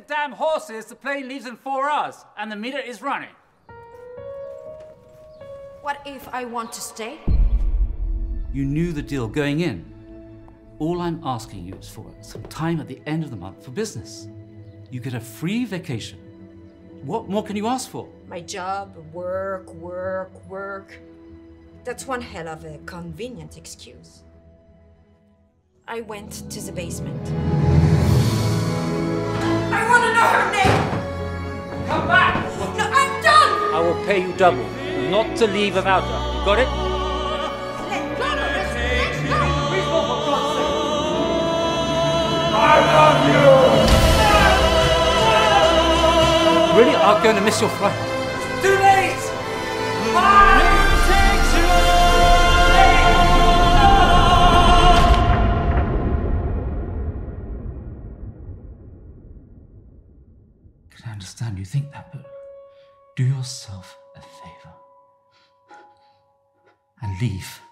the damn horses, the plane leaves in 4 hours, and the meter is running. What if I want to stay? You knew the deal going in. All I'm asking you is for some time at the end of the month for business. You get a free vacation. What more can you ask for? My job, work, work, work. That's one hell of a convenient excuse. I went to the basement. I want to know her name! Come back! No, I'm done! I will pay you double. Not to leave without her. You got it? I love you! Really are going to miss your flight. It's too late! Bye! I understand you think that, but do yourself a favor and leave.